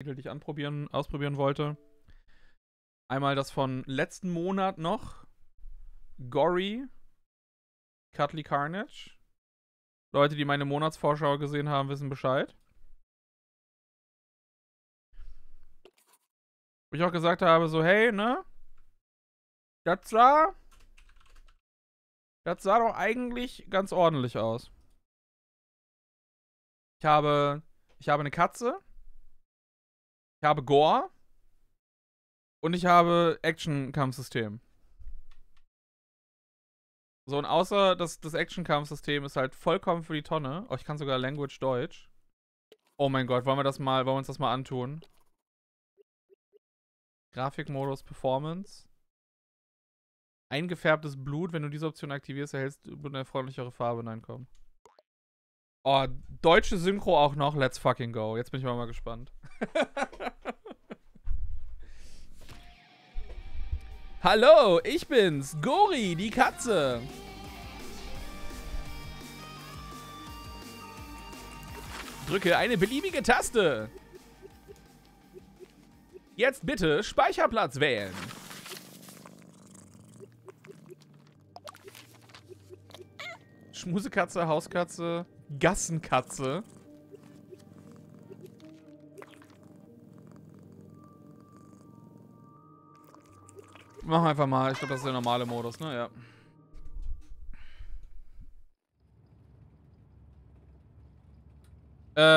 Titel, die ich ausprobieren wollte. Einmal das von letzten Monat noch. Gori, Cuddly Carnage. Leute, die meine Monatsvorschau gesehen haben, wissen Bescheid. Wo ich auch gesagt habe, so, hey, ne? Das sah doch eigentlich ganz ordentlich aus. Ich habe eine Katze. Ich habe Gore. Und ich habe Action-Kampfsystem. So, und außer das Action-Kampfsystem ist halt vollkommen für die Tonne. Oh, ich kann sogar Language Deutsch. Oh mein Gott, wollen wir uns das mal antun? Grafikmodus, Performance. Eingefärbtes Blut. Wenn du diese Option aktivierst, erhältst du eine freundlichere Farbe. Nein, komm. Oh, deutsche Synchro auch noch. Let's fucking go. Jetzt bin ich mal gespannt. Hallo, ich bin's, Gori, die Katze. Drücke eine beliebige Taste. Jetzt bitte Speicherplatz wählen. Schmusekatze, Hauskatze, Gassenkatze. Machen wir einfach mal. Ich glaube, das ist der normale Modus, ne? Ja.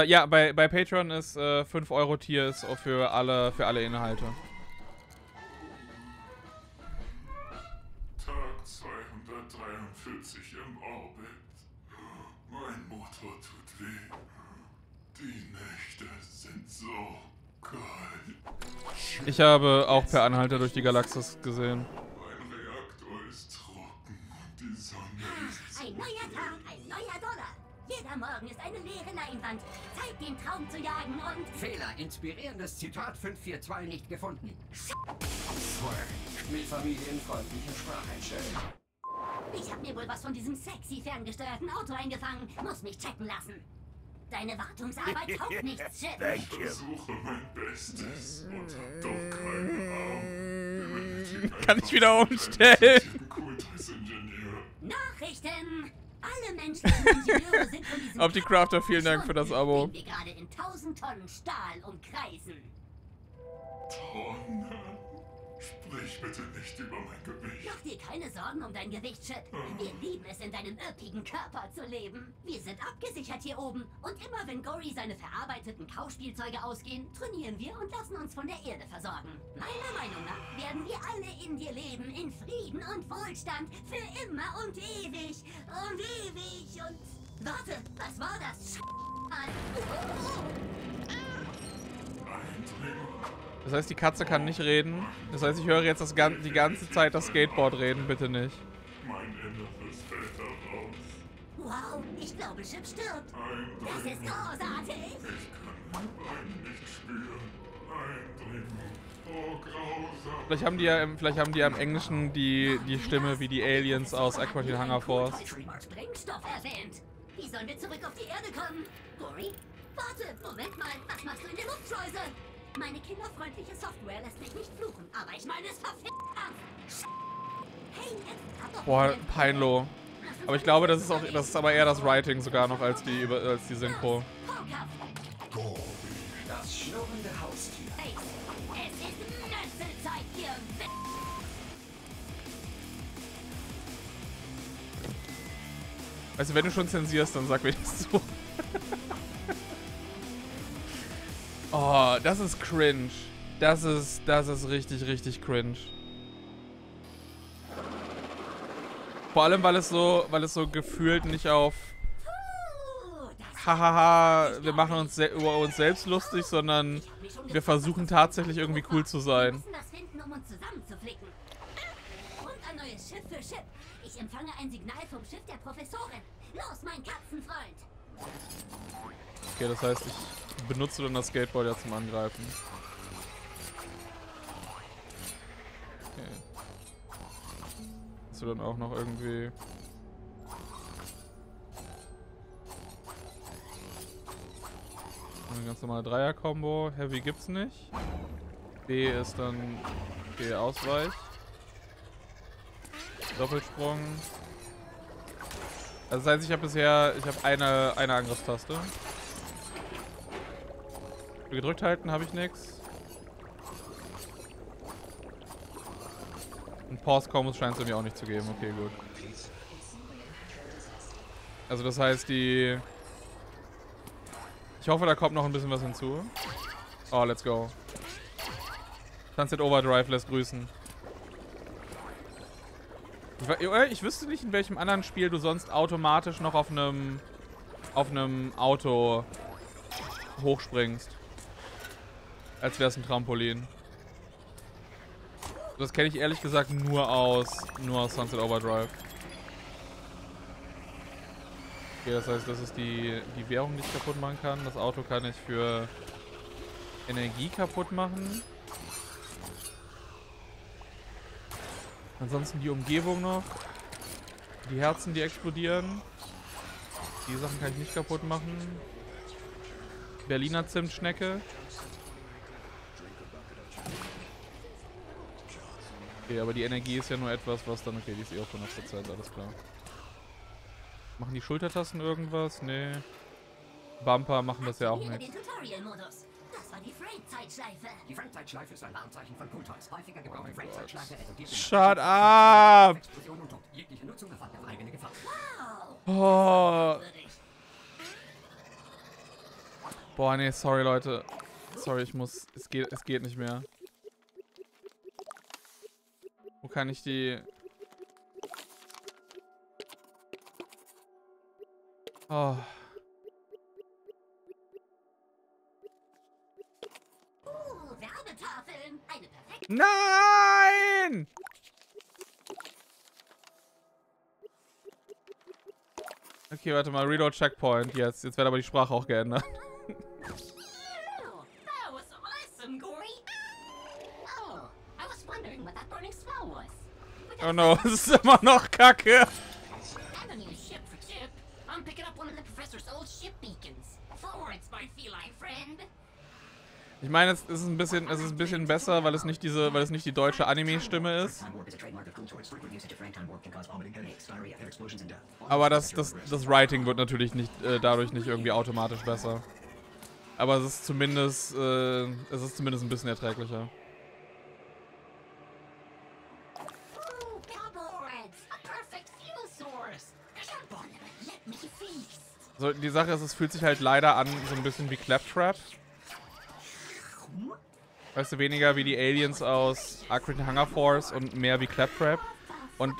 Ja, bei Patreon ist 5-Euro-Tiers für alle Inhalte. Tag 243 im Orbit. Mein Motor tut weh. Die Nächte sind so kalt. Ich habe auch per Anhalter durch die Galaxis gesehen. Mein Reaktor ist trocken und die Sonne ist... Ein neuer Tag, ein neuer Dollar. Jeder Morgen ist eine leere Leinwand. Zeit, den Traum zu jagen und... Fehler, inspirierendes Zitat 542 nicht gefunden. Mit familienfreundlicher Spracheinstellung. Ich hab mir wohl was von diesem sexy ferngesteuerten Auto eingefangen. Muss mich checken lassen. Deine Wartungsarbeit taugt nichts, Chip. Ich versuche mein Bestes und hab doch keinen Arm. Kann ich wieder umstellen? Nachrichten! Alle Menschen und Ingenieure sind von diesem Auf die Crafter, vielen Dank für das Abo. Wir gerade in 1000 Tonnen Stahl umkreisen. Tonnen? Sprich bitte nicht über mein Gewicht. Mach dir keine Sorgen um dein Gewicht, Chip. Wir lieben es, in deinem üppigen Körper zu leben. Wir sind abgesichert hier oben. Und immer wenn Gori seine verarbeiteten Kauspielzeuge ausgehen, trainieren wir und lassen uns von der Erde versorgen. Meiner Meinung nach werden wir alle in dir leben, in Frieden und Wohlstand, für immer und ewig. Und ewig und... Warte, was war das? Das heißt, die Katze kann nicht reden. Das heißt, ich höre jetzt die ganze Zeit das Skateboard reden. Bitte nicht. Mein Inneres fällt heraus. Wow, ich glaube, Chip stirbt. Das ist großartig. Ich kann mein Bein nicht spüren. Eindringen. Oh, grausam. Vielleicht haben die ja im Englischen die Stimme wie die Aliens aus Aqua Teen Hunger Force. Sprengstoff erwähnt. Wie sollen wir zurück auf die Erde kommen? Gori? Warte, Moment mal. Was machst du in der Luftschleuse? Meine kinderfreundliche Software lässt mich nicht fluchen, aber ich meine es verfickt an. Hey, boah, peinlo. Aber ich glaube, das ist aber eher das Writing sogar noch als die Synchro. Das schnurrende Haustier. Es ist Nösselzeit, ihr Witt. Weißt du, wenn du schon zensierst, dann sag mir das so. Oh, das ist cringe. Das ist richtig, richtig cringe. Vor allem, weil es so gefühlt nicht auf hahaha, wir machen uns über uns selbst lustig, sondern wir versuchen tatsächlich irgendwie cool zu sein. Ich empfange ein Signal vom Schiff der Professorin. Los, mein Katzenfreund. Okay, das heißt, ich benutze dann das Skateboard ja zum Angreifen. Okay. Hast du dann auch noch irgendwie... Eine ganz normale Dreier-Kombo. Heavy gibt's nicht. D ist dann D-Ausweich. Doppelsprung. Also das heißt, ich habe bisher, ich habe eine Angriffstaste. Gedrückt halten habe ich nichts. Und Pause-Kombos scheint es mir auch nicht zu geben. Okay, gut. Also das heißt, die... Ich hoffe, da kommt noch ein bisschen was hinzu. Oh, let's go. Sunset Overdrive lässt grüßen. Ich wüsste nicht, in welchem anderen Spiel du sonst automatisch noch auf einem Auto hochspringst. Als wäre es ein Trampolin. Das kenne ich ehrlich gesagt nur aus Sunset Overdrive. Okay, das heißt, das ist die Währung, die ich kaputt machen kann. Das Auto kann ich für Energie kaputt machen. Ansonsten die Umgebung noch. Die Herzen, die explodieren. Die Sachen kann ich nicht kaputt machen. Berliner Zimtschnecke. Okay, aber die Energie ist ja nur etwas, was dann... Okay, die ist eh auch von der Zeit, alles klar. Machen die Schultertasten irgendwas? Nee. Bumper machen das ja auch nicht. Die Frame-Zeitschleife ist ein Anzeichen von Kultholz. Häufiger gebraucht die Frame-Zeitschleife explodiert. Shut up! Explosion und Tod. Jegliche Nutzung erfahrt eine eigene Gefahr. Oh. Boah, nee, sorry, Leute. Sorry, ich muss... Es geht nicht mehr. Wo kann ich die... Oh. Werbetafeln. Eine perfekte. Nein! Okay, warte mal. Reload Checkpoint. Jetzt wird aber die Sprache auch geändert. That was awesome, Gori. Oh, I was wondering what that burning smell was. Oh no, es ist immer noch Kacke. Ich meine, es ist ein bisschen besser, weil es nicht die deutsche Anime-Stimme ist. Aber das Writing wird natürlich nicht dadurch nicht irgendwie automatisch besser. Aber es ist zumindest ein bisschen erträglicher. So, die Sache ist, es fühlt sich halt leider an so ein bisschen wie Claptrap. Weißt du, weniger wie die Aliens aus Aqua Teen Hunger Force und mehr wie Claptrap. Und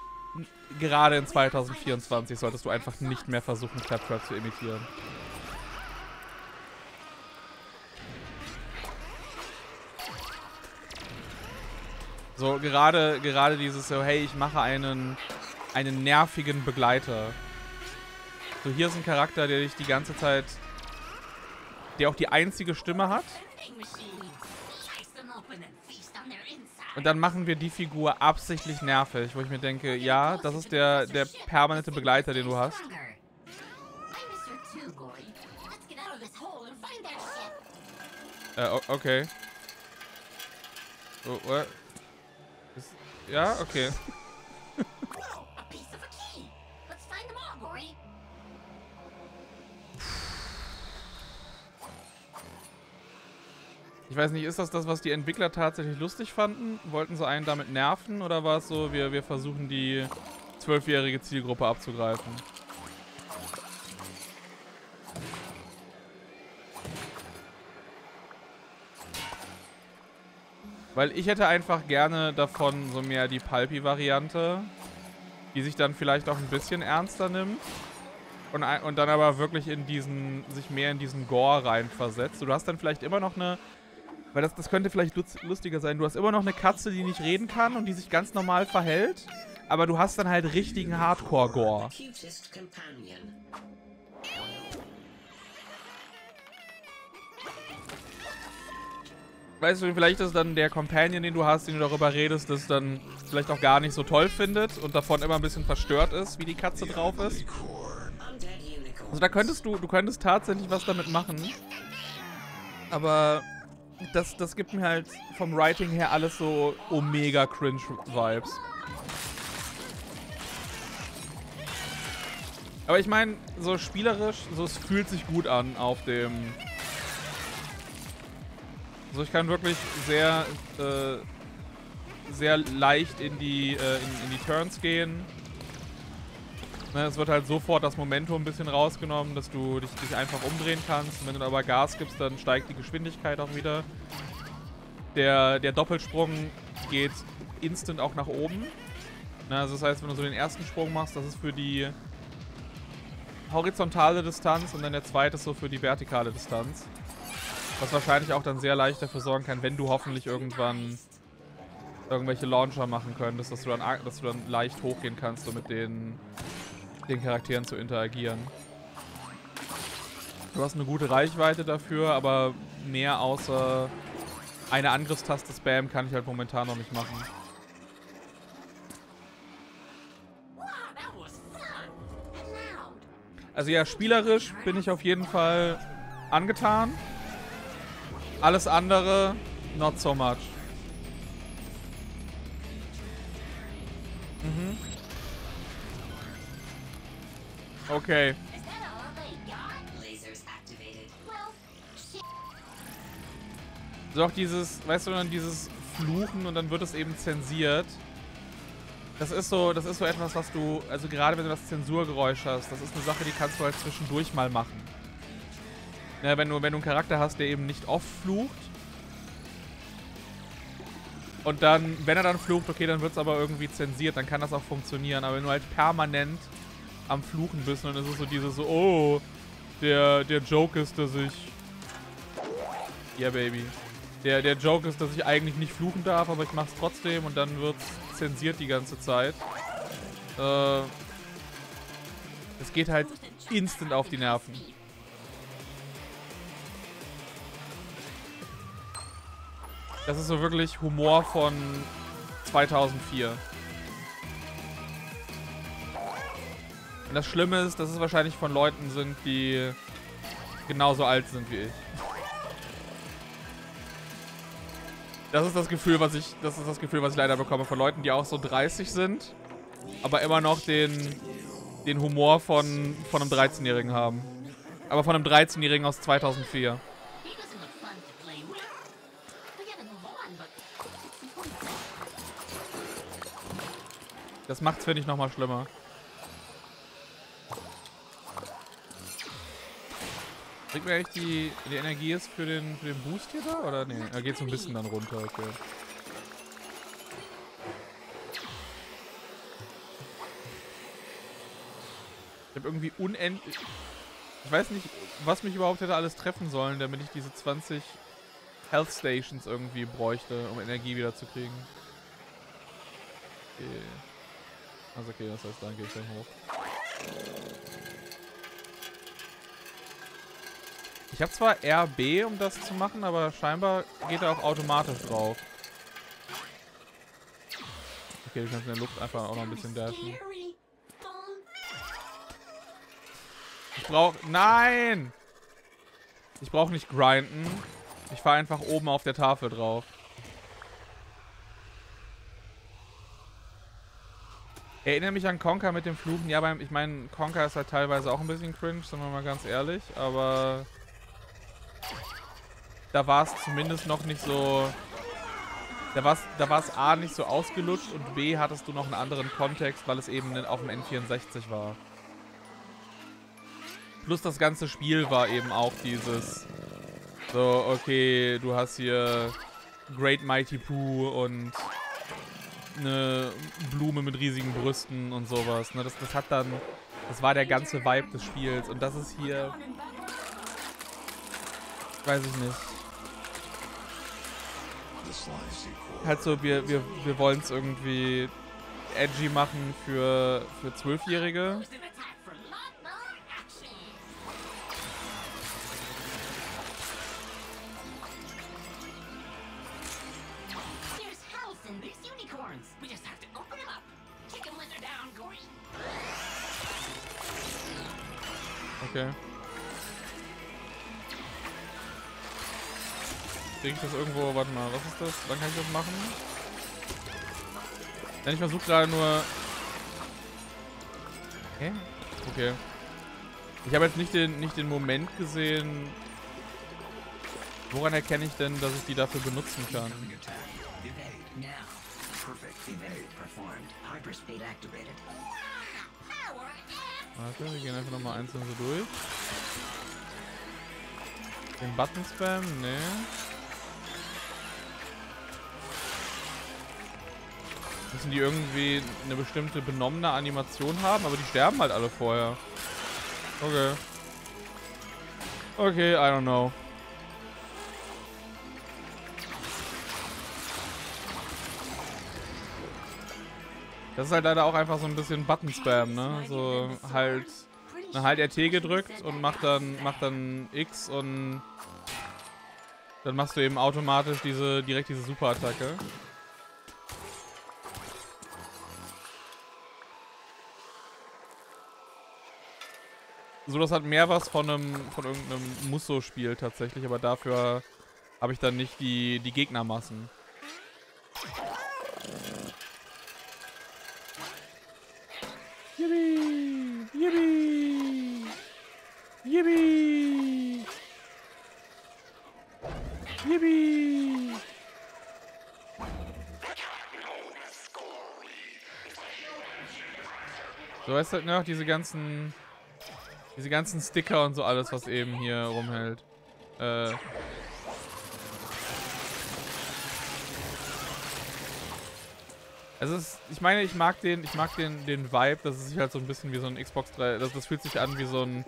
gerade in 2024 solltest du einfach nicht mehr versuchen, Claptrap zu imitieren. So, gerade dieses so, hey, ich mache einen nervigen Begleiter. So, hier ist ein Charakter, der dich die ganze Zeit, der auch die einzige Stimme hat. Und dann machen wir die Figur absichtlich nervig, wo ich mir denke, ja, das ist der permanente Begleiter, den du hast. Okay. Oh, what? Ja, okay. Ich weiß nicht, ist das, was die Entwickler tatsächlich lustig fanden? Wollten sie einen damit nerven? Oder war es so, wir versuchen die 12-jährige Zielgruppe abzugreifen? Weil ich hätte einfach gerne davon so mehr die Pulpy-Variante, die sich dann vielleicht auch ein bisschen ernster nimmt. Und dann aber wirklich sich mehr in diesen Gore reinversetzt. So, du hast dann vielleicht immer noch eine... Weil das könnte vielleicht lustiger sein. Du hast immer noch eine Katze, die nicht reden kann und die sich ganz normal verhält. Aber du hast dann halt richtigen Hardcore-Gore. Weißt du, vielleicht ist dann der Companion, den du hast, den du darüber redest, das dann vielleicht auch gar nicht so toll findet und davon immer ein bisschen verstört ist, wie die Katze drauf ist. Also da könntest du tatsächlich was damit machen. Aber das gibt mir halt vom Writing her alles so Omega Cringe Vibes. Aber ich meine, so spielerisch, so es fühlt sich gut an auf dem... Also ich kann wirklich sehr, sehr leicht in die Turns gehen. Ne, es wird halt sofort das Momentum ein bisschen rausgenommen, dass du dich einfach umdrehen kannst. Und wenn du aber Gas gibst, dann steigt die Geschwindigkeit auch wieder. Der Doppelsprung geht instant auch nach oben. Ne, also das heißt, wenn du so den ersten Sprung machst, das ist für die horizontale Distanz und dann der zweite ist so für die vertikale Distanz. Was wahrscheinlich auch dann sehr leicht dafür sorgen kann, wenn du hoffentlich irgendwann irgendwelche Launcher machen könntest, dass du dann leicht hochgehen kannst, um mit den Charakteren zu interagieren. Du hast eine gute Reichweite dafür, aber mehr außer eine Angriffstaste Spam kann ich halt momentan noch nicht machen. Also ja, spielerisch bin ich auf jeden Fall angetan. Alles andere, not so much. Mhm. Okay. So auch dieses, weißt du, dann dieses Fluchen und dann wird es eben zensiert. Das ist so etwas, was du, also gerade wenn du das Zensurgeräusch hast, das ist eine Sache, die kannst du halt zwischendurch mal machen. Ja, wenn du einen Charakter hast, der eben nicht oft flucht und dann, wenn er dann flucht, okay, dann wird es aber irgendwie zensiert, dann kann das auch funktionieren, aber wenn du halt permanent am Fluchen bist und dann ist es so dieses, oh, der Joke ist, dass ich, yeah baby, der Joke ist, dass ich eigentlich nicht fluchen darf, aber ich mach's trotzdem und dann wird's zensiert die ganze Zeit. Es geht halt instant auf die Nerven. Das ist so wirklich Humor von 2004. Und das Schlimme ist, dass es wahrscheinlich von Leuten sind, die genauso alt sind wie ich. Das ist das Gefühl, was ich leider bekomme von Leuten, die auch so 30 sind, aber immer noch den Humor von einem 13-Jährigen haben. Aber von einem 13-Jährigen aus 2004. Das macht's, finde ich, nochmal schlimmer. Kriegt mir eigentlich die Energie jetzt für den Boost hier da? Oder nee, da geht's so ein bisschen dann runter, okay. Ich habe irgendwie unendlich... Ich weiß nicht, was mich überhaupt hätte alles treffen sollen, damit ich diese 20 Health Stations irgendwie bräuchte, um Energie wieder zu kriegen. Okay. Also okay, das heißt, dann geht's dann hoch. Ich habe zwar RB, um das zu machen, aber scheinbar geht er auch automatisch drauf. Okay, ich kann in der Luft einfach auch noch ein bisschen dashen. Ich brauche... Nein! Ich brauche nicht grinden. Ich fahre einfach oben auf der Tafel drauf. Erinnere mich an Conker mit dem Fluchen. Ja, aber ich meine, Conker ist halt teilweise auch ein bisschen cringe, sind wir mal ganz ehrlich. Aber da war es zumindest noch nicht so... Da war es A, nicht so ausgelutscht und B, hattest du noch einen anderen Kontext, weil es eben auf dem N64 war. Plus das ganze Spiel war eben auch dieses... So, okay, du hast hier Great Mighty Poo und... eine Blume mit riesigen Brüsten und sowas. Ne? Das hat dann... Das war der ganze Vibe des Spiels. Und das ist hier... Weiß ich nicht. Halt so, wir wollen es irgendwie edgy machen für 12-Jährige. Okay. Krieg ich das irgendwo? Warte mal, was ist das? Wann kann ich das machen? Denn ich versuche gerade nur... Hä? Okay. Ich habe jetzt nicht den Moment gesehen. Woran erkenne ich denn, dass ich die dafür benutzen kann? Warte, wir gehen einfach nochmal einzeln so durch. Den Button spam? Ne. Müssen die irgendwie eine bestimmte benommene Animation haben, aber die sterben halt alle vorher. Okay. Okay, I don't know. Das ist halt leider auch einfach so ein bisschen Button-Spam, ne? So halt, RT gedrückt und macht dann X und dann machst du eben automatisch direkt diese Superattacke. So, das hat mehr was von irgendeinem Musso-Spiel tatsächlich, aber dafür habe ich dann nicht die Gegnermassen. Yippie! Yippie! Yippie! Yippie! So, weißt du halt noch diese ganzen Sticker und so alles, was eben hier rumhält. Also ich meine, ich mag den Vibe, dass es sich halt so ein bisschen wie so ein das fühlt sich an wie so ein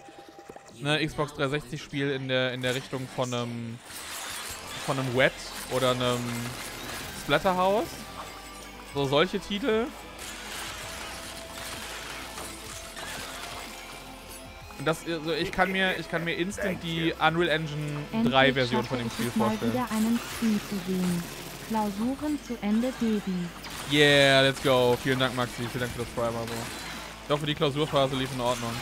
Xbox 360 Spiel in der Richtung von einem Wet oder einem Splatterhouse. So solche Titel. Und das, also ich kann mir instant die Unreal Engine 3 Version von dem Spiel vorstellen. Klausuren zu Ende, Baby. Yeah, let's go. Vielen Dank, Maxi. Vielen Dank für das Prime. Also. Ich hoffe, die Klausurphase lief in Ordnung.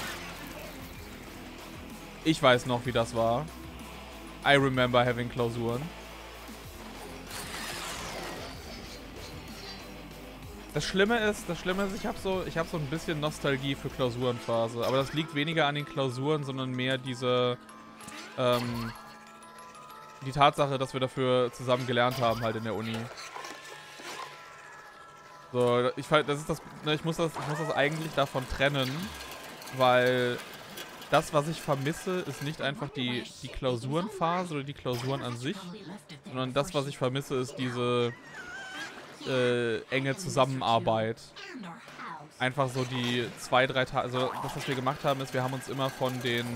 Ich weiß noch, wie das war. I remember having Klausuren. Das Schlimme ist, ich hab so ein bisschen Nostalgie für Klausurenphase. Aber das liegt weniger an den Klausuren, sondern mehr die Tatsache, dass wir dafür zusammen gelernt haben halt in der Uni. So, ich muss das eigentlich davon trennen, weil das, was ich vermisse, ist nicht einfach die Klausurenphase oder die Klausuren an sich, sondern das, was ich vermisse, ist diese enge Zusammenarbeit. Einfach so die 2, 3 Tage, also das, was wir gemacht haben, ist, wir haben uns immer von den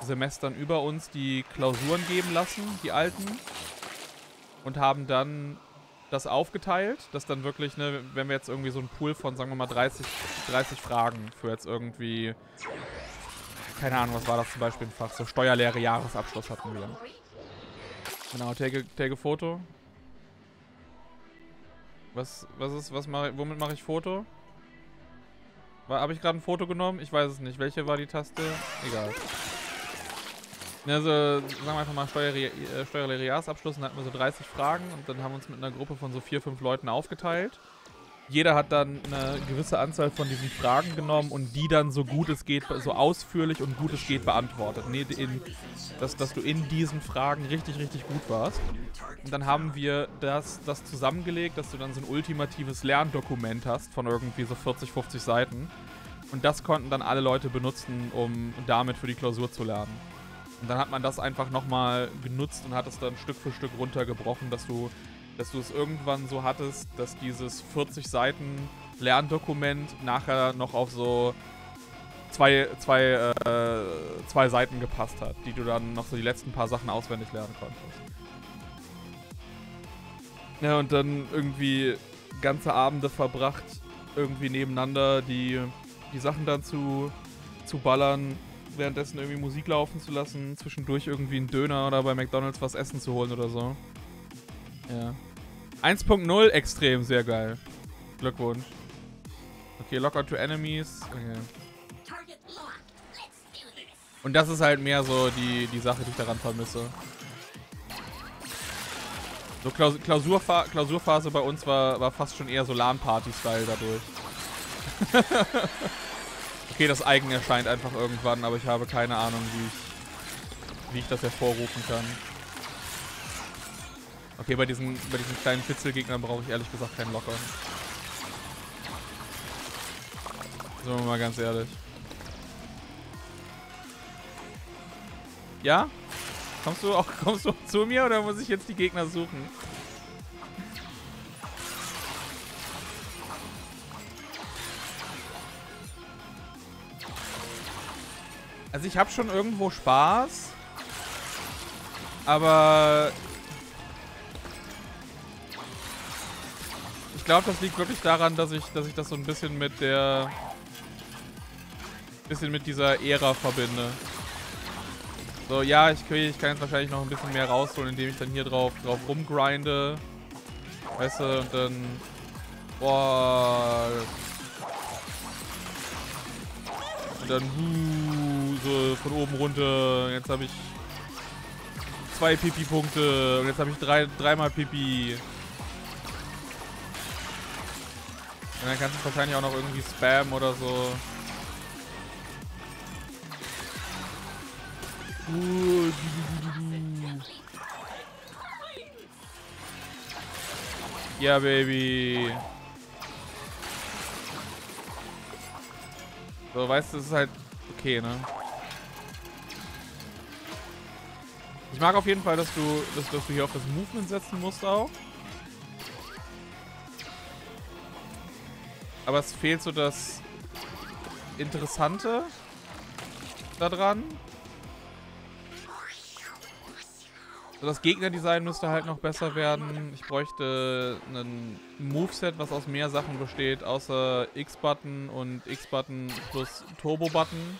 Semestern über uns die Klausuren geben lassen, die alten, und haben dann das aufgeteilt, dass dann wirklich, ne, wenn wir jetzt irgendwie so einen Pool von, sagen wir mal, 30 Fragen für jetzt irgendwie, keine Ahnung, was war das zum Beispiel im Fach, so Steuerlehre, Jahresabschluss hatten wir. Genau, take a Foto. Womit mache ich Foto? Habe ich gerade ein Foto genommen? Ich weiß es nicht. Welche war die Taste? Egal. Also, sagen wir einfach mal Steuerlehrerjahresabschluss, dann hatten wir so 30 Fragen und dann haben wir uns mit einer Gruppe von so 4, 5 Leuten aufgeteilt. Jeder hat dann eine gewisse Anzahl von diesen Fragen genommen und die dann so gut es geht, so ausführlich und gut es geht beantwortet. Nee, dass du in diesen Fragen richtig, richtig gut warst. Und dann haben wir das zusammengelegt, dass du dann so ein ultimatives Lerndokument hast von irgendwie so 40, 50 Seiten. Und das konnten dann alle Leute benutzen, um damit für die Klausur zu lernen. Und dann hat man das einfach nochmal genutzt und hat es dann Stück für Stück runtergebrochen, dass du es irgendwann so hattest, dass dieses 40 Seiten Lerndokument nachher noch auf so zwei Seiten gepasst hat, die du dann noch so die letzten paar Sachen auswendig lernen konntest. Ja, und dann irgendwie ganze Abende verbracht, irgendwie nebeneinander die Sachen dann zu ballern, währenddessen irgendwie Musik laufen zu lassen, zwischendurch irgendwie einen Döner oder bei McDonald's was essen zu holen oder so. Ja. 1.0 extrem, sehr geil. Glückwunsch. Okay, lock onto enemies. Okay. Und das ist halt mehr so die Sache, die ich daran vermisse. So Klausurphase bei uns war fast schon eher so LAN-Party-Style dadurch. Okay, das Eigen erscheint einfach irgendwann, aber ich habe keine Ahnung, wie ich das hervorrufen kann. Okay, bei diesen kleinen Fitzelgegnern brauche ich ehrlich gesagt keinen Locker. Sind wir mal ganz ehrlich. Ja? Kommst du auch zu mir oder muss ich jetzt die Gegner suchen? Also ich habe schon irgendwo Spaß, aber ich glaube, das liegt wirklich daran, dass ich das so ein bisschen mit dieser Ära verbinde. So, ja, ich kann jetzt wahrscheinlich noch ein bisschen mehr rausholen, indem ich dann hier drauf rumgrinde. Weißt du, und dann... Boah... Und dann... so von oben runter. Jetzt habe ich 2 Pipi-Punkte. Und jetzt habe ich dreimal Pipi. Und dann kannst du wahrscheinlich auch noch irgendwie spammen oder so. Yeah, baby. So, weißt du, das ist halt okay, ne? Ich mag auf jeden Fall, dass du hier auf das Movement setzen musst auch. Aber es fehlt so das Interessante daran. Das Gegnerdesign müsste halt noch besser werden. Ich bräuchte ein Moveset, was aus mehr Sachen besteht, außer X-Button und X-Button plus Turbo-Button.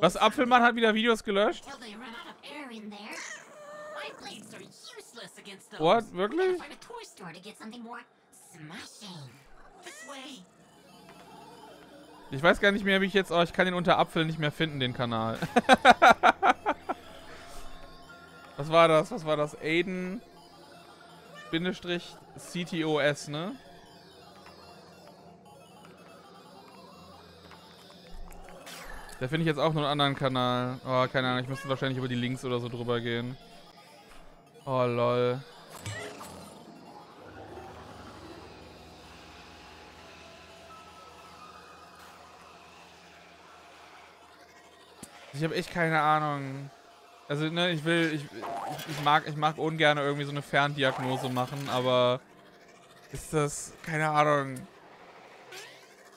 Was, Apfelmann hat wieder Videos gelöscht? What? Wirklich? Ich weiß gar nicht mehr, wie ich jetzt... Oh, ich kann den unter Apfel nicht mehr finden, den Kanal. Was war das? Was war das? Aiden... Bindestrich CTOS, ne? Da finde ich jetzt auch nur einen anderen Kanal. Oh, keine Ahnung, ich müsste wahrscheinlich über die Links oder so drüber gehen. Oh, lol. Ich habe echt keine Ahnung. Also, ne, ich mag ungern irgendwie so eine Ferndiagnose machen, aber ist das, keine Ahnung.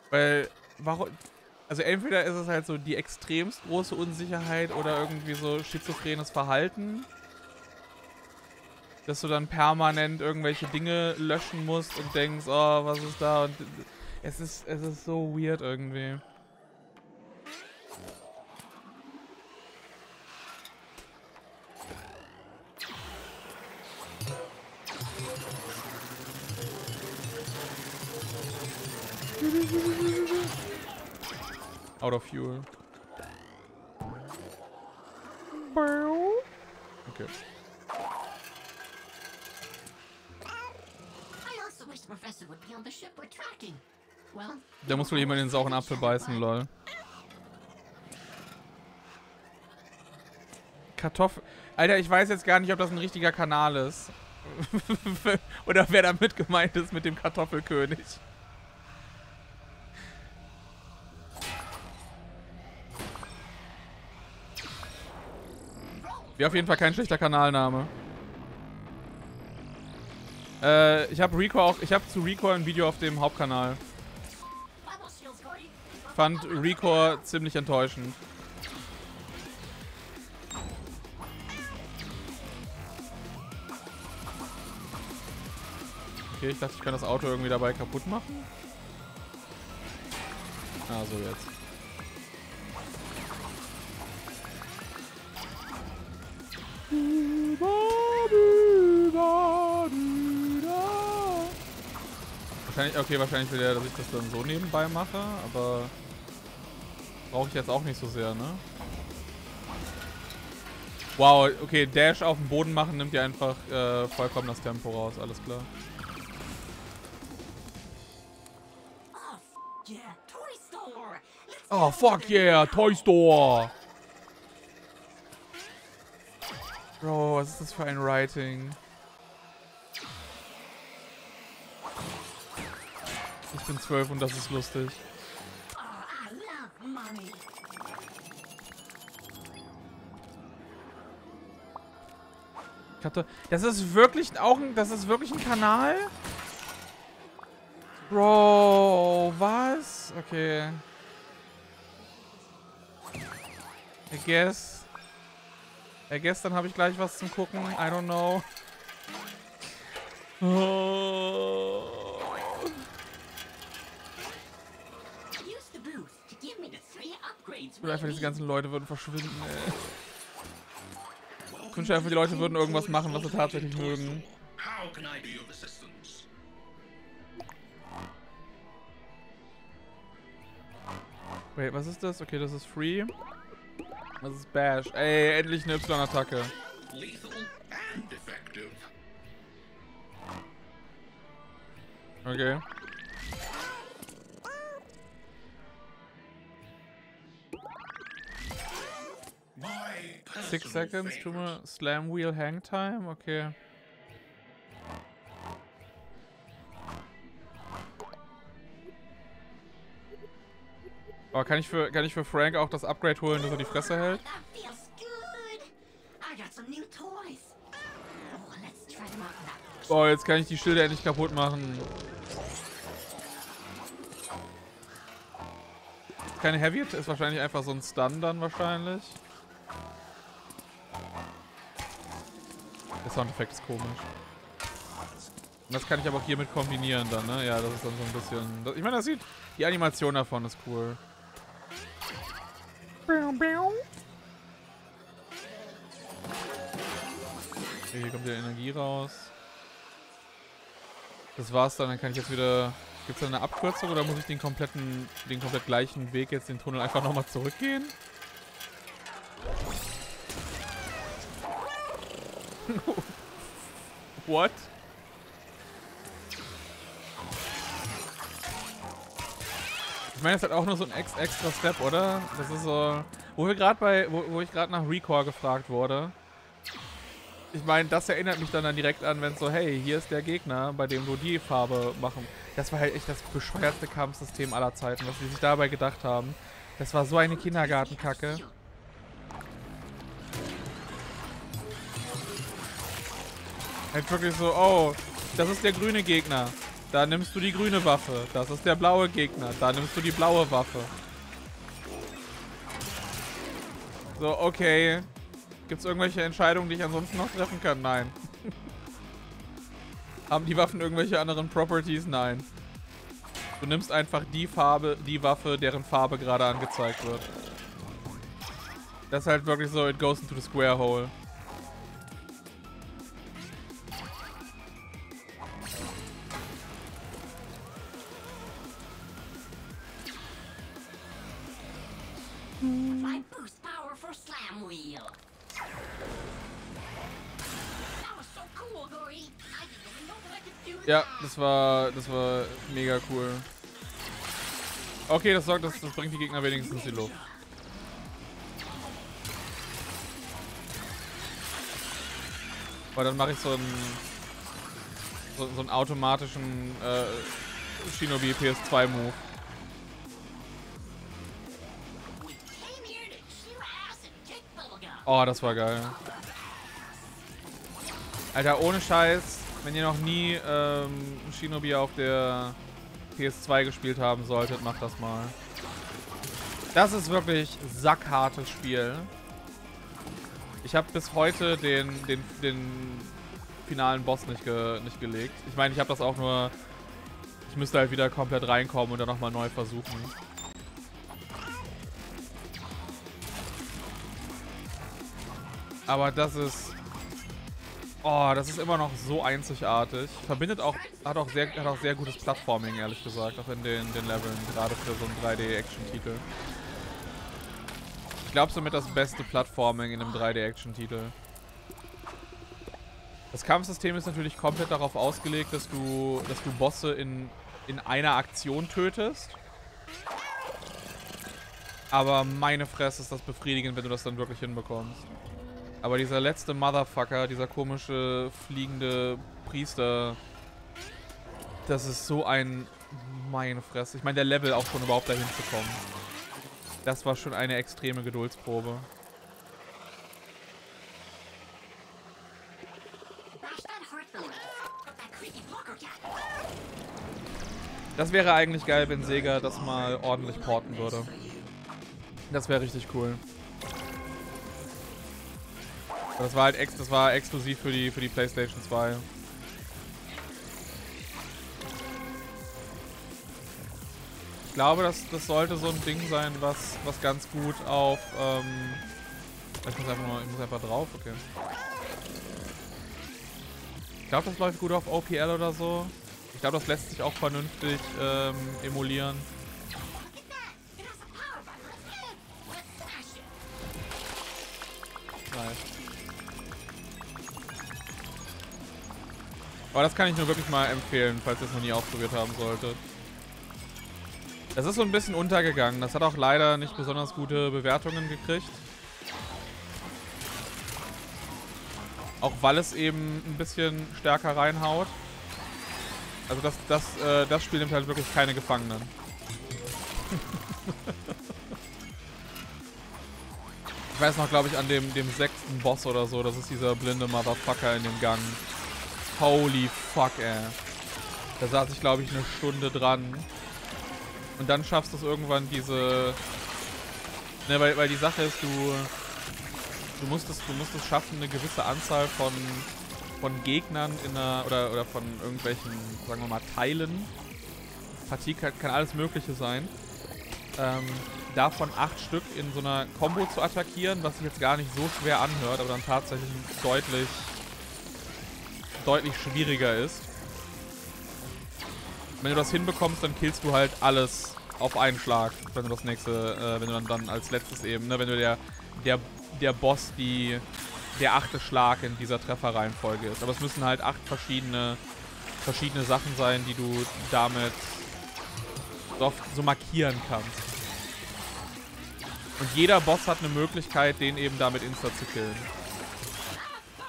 Weil, warum... Also entweder ist es halt so die extremst große Unsicherheit oder irgendwie so schizophrenes Verhalten. Dass du dann permanent irgendwelche Dinge löschen musst und denkst, oh, was ist da? Und es ist so weird irgendwie. Out of fuel. Okay. Da muss wohl jemand den sauren Apfel beißen, lol. Kartoffel. Alter, ich weiß jetzt gar nicht, ob das ein richtiger Kanal ist. Oder wer damit gemeint ist mit dem Kartoffelkönig. Wäre auf jeden Fall kein schlechter Kanalname. Ich habe zu Recall ein Video auf dem Hauptkanal. Fand Recall ziemlich enttäuschend. Okay, ich dachte, ich kann das Auto irgendwie dabei kaputt machen. Ah, so jetzt. Wahrscheinlich will er, dass ich das dann so nebenbei mache, aber brauche ich jetzt auch nicht so sehr, ne? Wow, okay, Dash auf den Boden machen nimmt dir einfach vollkommen das Tempo raus, alles klar. Oh, fuck yeah, Toy Store! Bro, was ist das für ein Writing? Ich bin 12 und das ist lustig. Das ist wirklich auch ein, das ist wirklich ein Kanal? Bro, was? Okay. I guess. I guess, dann habe ich gleich was zum Gucken. I don't know. Oh. Oder einfach diese ganzen Leute würden verschwinden, ey. Ich wünsche einfach, die Leute würden irgendwas machen, was sie tatsächlich mögen. Wait, was ist das? Okay, das ist Free. Das ist Bash. Ey, endlich eine Y-Attacke. Okay. My 6 seconds to a slam wheel hang time? Okay. Aber kann ich für Frank auch das Upgrade holen, dass er die Fresse hält? Oh, jetzt kann ich die Schilder endlich kaputt machen. Keine Heavy, ist wahrscheinlich einfach so ein Stun dann wahrscheinlich. Der Soundeffekt ist komisch. Und das kann ich aber auch hiermit kombinieren dann, ne? Ja, das ist dann so ein bisschen... Ich meine, das sieht... Die Animation davon ist cool. Okay, hier kommt wieder Energie raus. Das war's dann, dann kann ich jetzt wieder... Gibt's da eine Abkürzung oder muss ich den komplett gleichen Weg jetzt, den Tunnel, einfach nochmal zurückgehen? What? Ich meine, das ist halt auch nur so ein extra Step, oder? Das ist so... Wo ich gerade nach Recall gefragt wurde. Ich meine, das erinnert mich dann direkt an, wenn es so, hey, hier ist der Gegner, bei dem du die Farbe machen. Das war halt echt das bescheuerste Kampfsystem aller Zeiten, was die sich dabei gedacht haben. Das war so eine Kindergartenkacke. Halt wirklich so, oh, das ist der grüne Gegner. Da nimmst du die grüne Waffe. Das ist der blaue Gegner. Da nimmst du die blaue Waffe. So, okay. Gibt es irgendwelche Entscheidungen, die ich ansonsten noch treffen kann? Nein. Haben die Waffen irgendwelche anderen Properties? Nein. Du nimmst einfach die Waffe, deren Farbe gerade angezeigt wird. Das ist halt wirklich so, it goes into the square hole. Ja, das war mega cool. Okay, das bringt die Gegner wenigstens in die Luft. Weil dann mache ich so einen automatischen Shinobi PS2 Move. Oh, das war geil. Alter, ohne Scheiß, wenn ihr noch nie Shinobi auf der PS2 gespielt haben solltet, macht das mal. Das ist wirklich sackhartes Spiel. Ich habe bis heute den finalen Boss nicht gelegt. Ich meine, ich habe das auch nur... Ich müsste halt wieder komplett reinkommen und dann nochmal neu versuchen. Aber das ist... Oh, das ist immer noch so einzigartig. Verbindet auch, hat auch sehr gutes Plattforming, ehrlich gesagt, auch in den Leveln, gerade für so einen 3D-Action-Titel. Ich glaube, somit das beste Plattforming in einem 3D-Action-Titel. Das Kampfsystem ist natürlich komplett darauf ausgelegt, dass du Bosse in einer Aktion tötest. Aber meine Fresse ist das befriedigend, wenn du das dann wirklich hinbekommst. Aber dieser letzte Motherfucker, dieser komische fliegende Priester, das ist so ein... meine Fresse. Ich meine, der Level auch schon überhaupt dahin zu kommen. Das war schon eine extreme Geduldsprobe. Das wäre eigentlich geil, wenn Sega das mal ordentlich porten würde. Das wäre richtig cool. Das war halt exklusiv für die PlayStation 2. Ich glaube, das sollte so ein Ding sein, was ganz gut auf... Ich muss einfach drauf, okay. Ich glaube, das läuft gut auf OPL oder so. Ich glaube, das lässt sich auch vernünftig emulieren. Nice. Aber das kann ich nur wirklich mal empfehlen, falls ihr es noch nie ausprobiert haben solltet. Das ist so ein bisschen untergegangen. Das hat auch leider nicht besonders gute Bewertungen gekriegt. Auch weil es eben ein bisschen stärker reinhaut. Also das Spiel nimmt halt wirklich keine Gefangenen. Ich weiß noch, glaube ich, an dem sechsten Boss oder so. Das ist dieser blinde Motherfucker in dem Gang. Holy fuck, ey. Da saß ich, glaube ich, eine Stunde dran. Und dann schaffst du es irgendwann diese... Ne, weil die Sache ist, du musst es schaffen, eine gewisse Anzahl von Gegnern in einer, oder von irgendwelchen, sagen wir mal, Teilen. Partie kann alles Mögliche sein. Davon 8 Stück in so einer Combo zu attackieren, was sich jetzt gar nicht so schwer anhört, aber dann tatsächlich deutlich schwieriger ist. Wenn du das hinbekommst, dann killst du halt alles auf einen Schlag, wenn du das nächste, wenn du dann als letztes eben, ne, wenn du der Boss der 8. Schlag in dieser Trefferreihenfolge ist. Aber es müssen halt 8 verschiedene Sachen sein, die du damit so markieren kannst. Und jeder Boss hat eine Möglichkeit, den eben damit insta zu killen.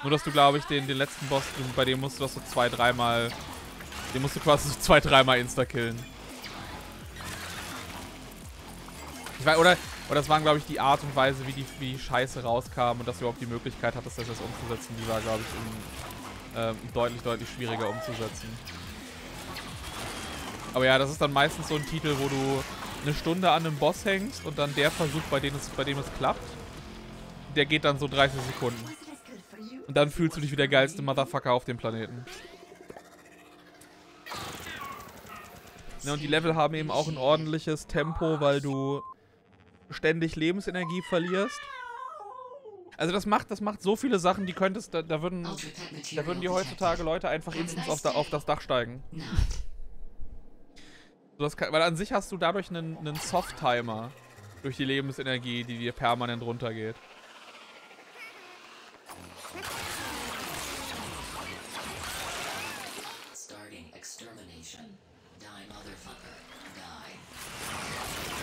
Nur, dass du, glaube ich, den letzten Boss, bei dem musst du das so 2-3 Mal... Den musst du quasi so 2-3 Mal insta killen. Ich weiß, oder das waren, glaube ich, die Art und Weise, wie die Scheiße rauskam und dass du überhaupt die Möglichkeit hattest, das umzusetzen. Die war, glaube ich, deutlich schwieriger umzusetzen. Aber ja, das ist dann meistens so ein Titel, wo du eine Stunde an einem Boss hängst und dann der Versuch, bei dem es klappt, der geht dann so 30 Sekunden. Und dann fühlst du dich wie der geilste Motherfucker auf dem Planeten. Ja, und die Level haben eben auch ein ordentliches Tempo, weil du ständig Lebensenergie verlierst. Also das macht so viele Sachen, die könntest, da würden die heutzutage Leute einfach instant auf das Dach steigen. Weil an sich hast du dadurch einen Soft-Timer durch die Lebensenergie, die dir permanent runtergeht.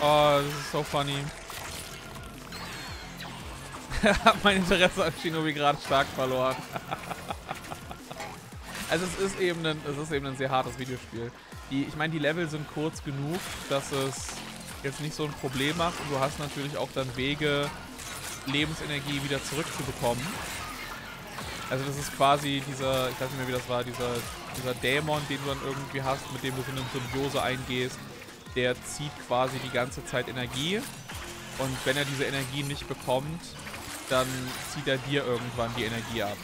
Oh, das ist so funny. Ich habe mein Interesse an Shinobi gerade stark verloren. Also es ist eben ein sehr hartes Videospiel. Ich meine, die Level sind kurz genug, dass es jetzt nicht so ein Problem macht. Und du hast natürlich auch dann Wege, Lebensenergie wieder zurückzubekommen. Also das ist quasi dieser, ich weiß nicht mehr, wie das war, dieser Dämon, den du dann irgendwie hast, mit dem du so eine Symbiose eingehst. Der zieht quasi die ganze Zeit Energie. Und wenn er diese Energie nicht bekommt, dann zieht er dir irgendwann die Energie ab.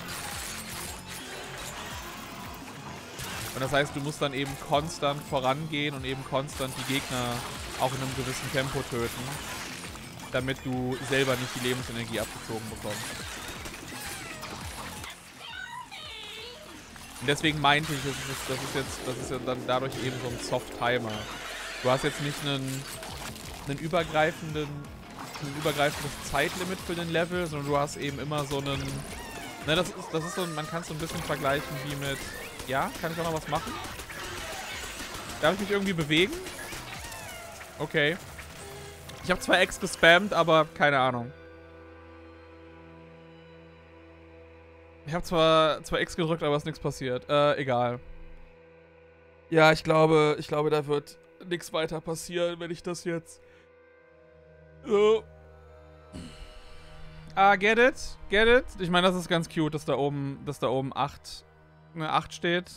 Und das heißt, du musst dann eben konstant vorangehen und eben konstant die Gegner auch in einem gewissen Tempo töten, damit du selber nicht die Lebensenergie abgezogen bekommst. Und deswegen meinte ich, das ist ja dann dadurch eben so ein Soft-Timer. Du hast jetzt nicht ein übergreifendes Zeitlimit für den Level, sondern du hast eben immer so einen... Ne, das ist so, man kann es so ein bisschen vergleichen wie mit... Ja, kann ich auch noch was machen? Darf ich mich irgendwie bewegen? Okay. Ich habe zwar X gespammt, aber keine Ahnung. Ich habe zwar X gedrückt, aber es ist nichts passiert. Egal. Ja, ich glaube, da wird nichts weiter passieren, wenn ich das jetzt... So. Ah, get it? Get it? Ich meine, das ist ganz cute, dass da oben 8... Ne, 8 steht.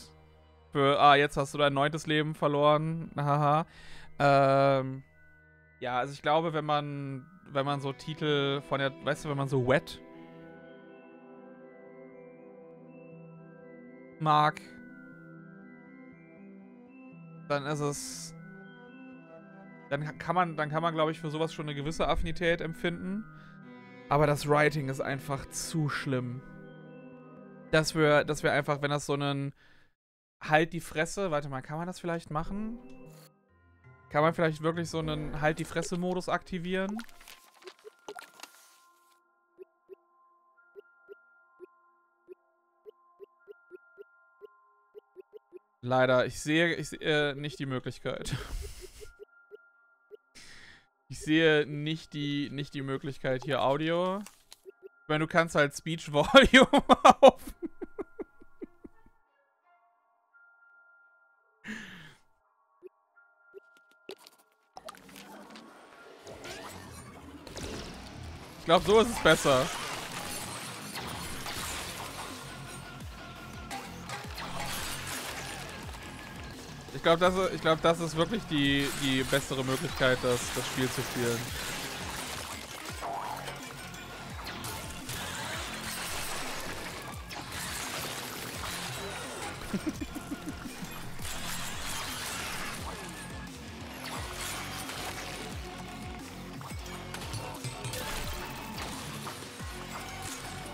Für, ah, jetzt hast du dein 9. Leben verloren. Haha. Ja, also ich glaube, wenn man so Titel von der... Weißt du, wenn man so Wet mag, dann ist es... Dann kann man, glaube ich, für sowas schon eine gewisse Affinität empfinden. Aber das Writing ist einfach zu schlimm. Dass wir einfach, wenn das so einen... Halt die Fresse... Warte mal, kann man das vielleicht machen? Kann man vielleicht wirklich so einen Halt die Fresse-Modus aktivieren? Leider, ich sehe nicht die Möglichkeit. Ich sehe nicht die Möglichkeit hier Audio. Ich meine, du kannst halt Speech Volume auf. Ich glaube, so ist es besser. Ich glaube, das ist wirklich die bessere Möglichkeit, das Spiel zu spielen.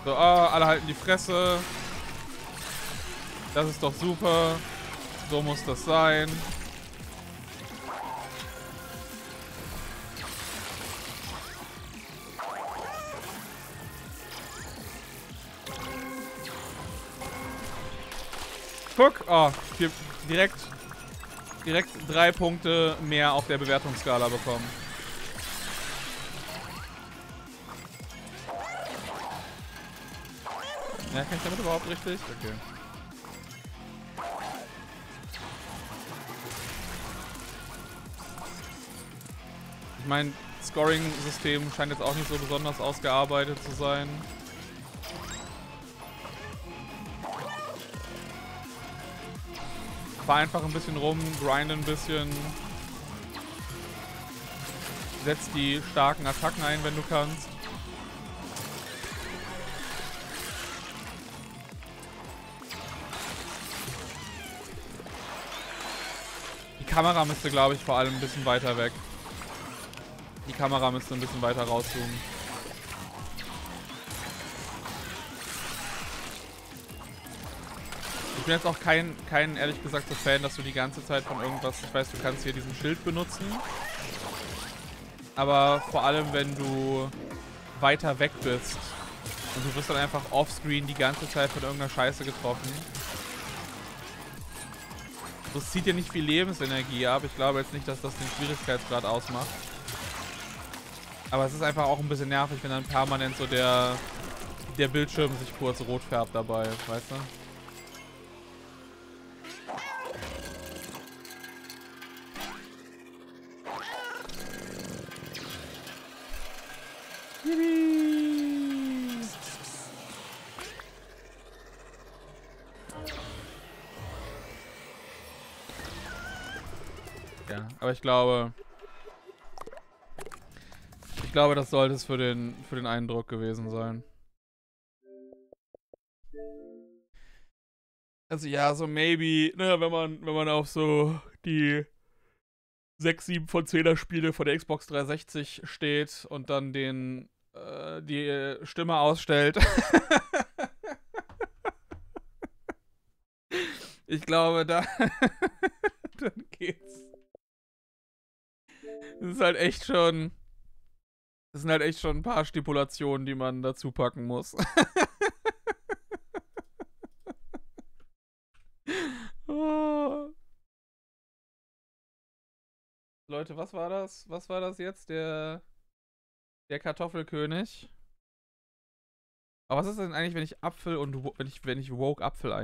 So, oh, alle halten die Fresse. Das ist doch super. So muss das sein. Guck, oh, hier direkt 3 Punkte mehr auf der Bewertungsskala bekommen. Ja, kann ich damit überhaupt richtig? Okay. Ich meine, Scoring-System scheint jetzt auch nicht so besonders ausgearbeitet zu sein. Fahr einfach ein bisschen rum, grind ein bisschen. Setz die starken Attacken ein, wenn du kannst. Die Kamera müsste, glaube ich, vor allem ein bisschen weiter weg. Die Kamera müsste ein bisschen weiter rauszoomen. Ich bin jetzt auch kein ehrlich gesagt, so Fan, dass du die ganze Zeit von irgendwas... Ich weiß, du kannst hier diesen Schild benutzen. Aber vor allem, wenn du weiter weg bist. Und du wirst dann einfach offscreen die ganze Zeit von irgendeiner Scheiße getroffen. Das zieht dir nicht viel Lebensenergie ab. Ich glaube jetzt nicht, dass das den Schwierigkeitsgrad ausmacht. Aber es ist einfach auch ein bisschen nervig, wenn dann permanent so der Bildschirm sich kurz rot färbt dabei, weißt du? Ja, aber ich glaube, das sollte es für den Eindruck gewesen sein. Also ja, so maybe, naja, wenn man auf so die 6, 7 von 10er Spiele von der Xbox 360 steht und dann die Stimme ausstellt. Ich glaube, da dann geht's. Das ist halt echt schon... Das sind halt echt schon ein paar Stipulationen, die man dazu packen muss. Oh. Leute, was war das? Was war das jetzt? Der Kartoffelkönig? Aber was ist denn eigentlich, wenn ich Apfel und wenn ich Woke Apfel ein?